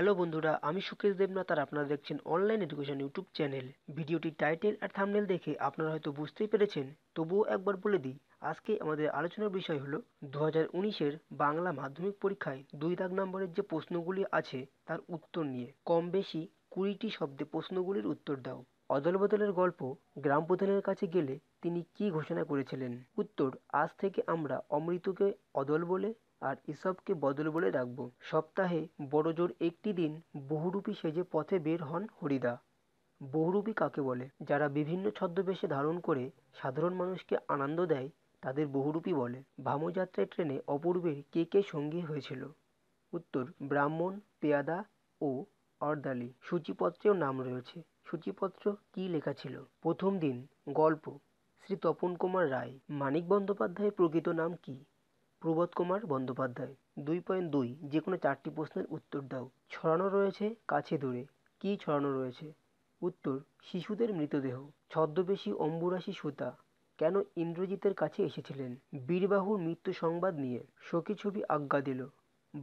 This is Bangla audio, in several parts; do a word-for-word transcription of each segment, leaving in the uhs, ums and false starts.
हेलो बंधुरा आमी सुकेश देवनाथ और आपनारा देखছেন অনলাइन एडुकेशन यूट्यूब चैनल। भिडियोटी टाइटल और थामनेल देखे आपनारा हयतो बुझते ही पेरेछेन, तबुओ एक बार बोले दी आज के आमादेर आलोचनार विषय हलो दो हज़ार उन्नीसेर बांगला माध्यमिक परीक्षाय दुई दाग नम्बरेर जे प्रश्नगुली आछे तार उत्तर निये कम बेशी बीसटी शब्दे प्रश्नगुलिर उत्तर दाओ। अदल बदलेर गल्प ग्राम प्रधानेर काछे गेले तिनि कि घोषणा करेछिलेन? उत्तर, आज थेके आमरा अमृतके अदल बोले और इसबके बदल बोले राखब। सप्ताहे बड़जोर एकटी दिन बहुरूपी सेजे पथे बेर हन हरिदा। बहुरूपी काके बोले? जारा विभिन्न छद्मवेशे धारण करे साधारण मानुषके आनंद देय तादेर बहुरूपी बोले। भ्रमयात्राय ट्रेने अपूर्वेर के के संगी हयेछिल? उत्तर, ब्राह्मण, पेयादा ओ अर्दाली। सूचिपत्रेও नाम रयेছে। सूचिपत्र कि लेखा छिल? प्रथम दिन गल्प श्री तपन कुमार राय। मानिक बंदोपाध्याय प्रकृत नाम कि? প্রবোধ কুমার বন্দ্যোপাধ্যায়। দুই পয়েন্ট দুই যে কোনো চারটি প্রশ্নের উত্তর দাও। ছড়ানো রয়েছে কাছে দূরে। কি ছড়ানো রয়েছে? উত্তর, শিশুদের মৃতদেহ। ছদ্মবেশী অম্বুরাশি সুতা কেন ইন্দ্রজিতের কাছে এসেছিলেন? বীরবাহুর মৃত্যু সংবাদ নিয়ে সখী ছবি আজ্ঞা দিল।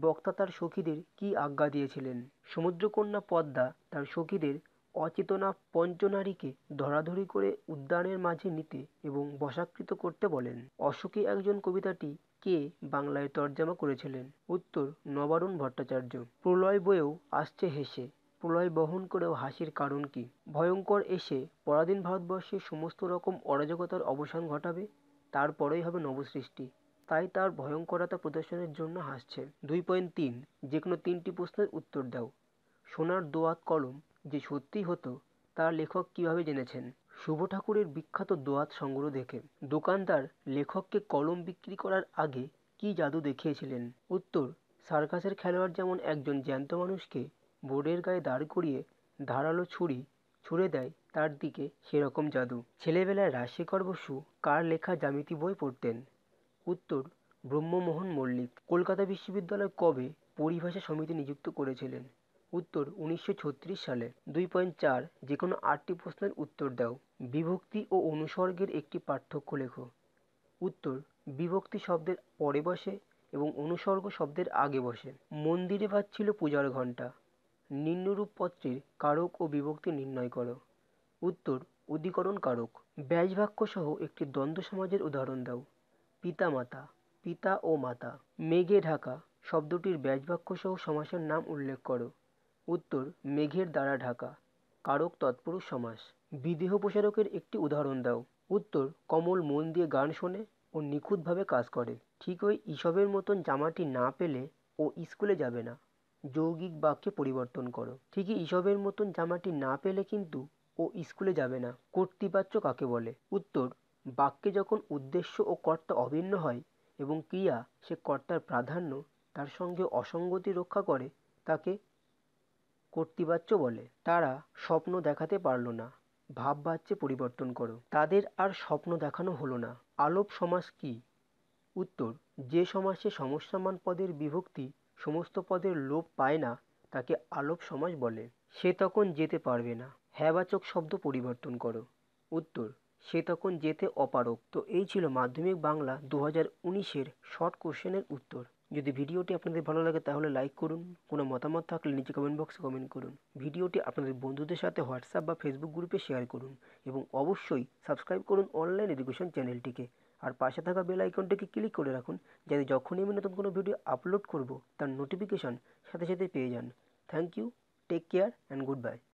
বক্তা তার সখীদের কি আজ্ঞা দিয়েছিলেন? সমুদ্রকন্যা পদ্মা তার সখীদের অচেতনা পঞ্চনারীকে ধরাধরি করে উদ্যানের মাঝে নিতে এবং বশাকৃত করতে বলেন। অশোকী একজন কবিতাটি কে বাংলায় তর্জমা করেছিলেন? উত্তর, নবারুণ ভট্টাচার্য। প্রলয় বয়েও আসছে হেসে প্রলয় বহন করেও হাসির কারণ কি? ভয়ঙ্কর এসে পরাধীন ভারতবর্ষে সমস্ত রকম অরাজকতার অবসান ঘটাবে, তারপরেই হবে নবসৃষ্টি, তাই তার ভয়ঙ্করতা প্রদর্শনের জন্য হাসছে। দুই পয়েন্ট তিন যে কোনো তিনটি প্রশ্নের উত্তর দাও। সোনার দোয়াত কলম যে সত্যি হতো তার লেখক কিভাবে জেনেছেন? শুভ ঠাকুরের বিখ্যাত দোয়াত সংগ্রহ দেখে। দোকানদার লেখককে কলম বিক্রি করার আগে কি জাদু দেখিয়েছিলেন? উত্তর, সার্কাসের খেলোয়াড় যেমন একজন জ্যান্ত মানুষকে বোর্ডের গায়ে দাঁড় করিয়ে ধারালো ছুরি ছুঁড়ে দেয় তার দিকে সেরকম জাদু। ছেলেবেলায় রাজশেখর বসু কার লেখা জ্যামিতি বই পড়তেন? উত্তর, ব্রহ্মমোহন মল্লিক। কলকাতা বিশ্ববিদ্যালয় কবে পরিভাষা সমিতি নিযুক্ত করেছিলেন? উত্তর, উনিশশো ছত্রিশ সালে। দুই পয়েন্ট চার যে কোনো আটটি প্রশ্নের উত্তর দাও। বিভক্তি ও অনুসর্গের একটি পার্থক্য লেখো। উত্তর, বিভক্তি শব্দের পরে বসে এবং অনুসর্গ শব্দের আগে বসে। মন্দিরে বাজছিল পূজার ঘণ্টা। নিম্নরূপ পত্রের কারক ও বিভক্তি নির্ণয় করো। উত্তর, অধিকরণ কারক। ব্যাজবাক্য সহ একটি দ্বন্দ্ব সমাজের উদাহরণ দাও। পিতামাতা, পিতা ও মাতা। মেঘে ঢাকা শব্দটির ব্যাজবাক্য সহ সমাসের নাম উল্লেখ করো। উত্তর, মেঘের দ্বারা ঢাকা। কারক তৎপুরুষ সমাস। বিদেহ প্রসারকের একটি উদাহরণ দাও। উত্তর, কমল মন দিয়ে গান শোনে ও নিখুঁতভাবে কাজ করে। ঠিক ওই ইসবের মতন জামাটি না পেলে ও স্কুলে যাবে না যৌগিক বাক্যে পরিবর্তন করো। ঠিকই ইসবের মতন জামাটি না পেলে কিন্তু ও স্কুলে যাবে না কর্তৃবাচ্য কাকে বলে? উত্তর, বাক্যে যখন উদ্দেশ্য ও কর্তা অভিন্ন হয় এবং ক্রিয়া সে কর্তার প্রাধান্য তার সঙ্গে অসঙ্গতি রক্ষা করে তাকে কর্তৃবাচ্য বলে। তারা স্বপ্ন দেখাতে পারল না ভাববাচ্যে পরিবর্তন করো। তাদের আর স্বপ্ন দেখানো হলো না। আলোপ সমাস কি? উত্তর, যে সমাসে সমস্যামান পদের বিভক্তি সমস্ত পদের লোপ পায় না তাকে আলোপ সমাস বলে। সে তখন যেতে পারবে না হ্যাবাচক শব্দ পরিবর্তন করো। উত্তর, সে তখন যেতে অপারক। তো এই ছিল মাধ্যমিক বাংলা দু হাজার উনিশের শর্ট কোশ্চেনের উত্তর। যদি ভিডিওটি আপনাদের ভালো লাগে তাহলে লাইক করুন। কোনো মতামত থাকলে নিচে কমেন্ট বক্সে কমেন্ট করুন। ভিডিওটি আপনাদের বন্ধুদের সাথে হোয়াটসঅ্যাপ বা ফেসবুক গ্রুপে শেয়ার করুন এবং অবশ্যই সাবস্ক্রাইব করুন অনলাইন এডুকেশন চ্যানেলটিকে। আর পাশে থাকা বেল আইকনটিকে ক্লিক করে রাখুন যাতে যখনই আমি নতুন কোনো ভিডিও আপলোড করব তার নোটিফিকেশন সাথে সাথে পেয়ে যান। Thank you, take care and good bye.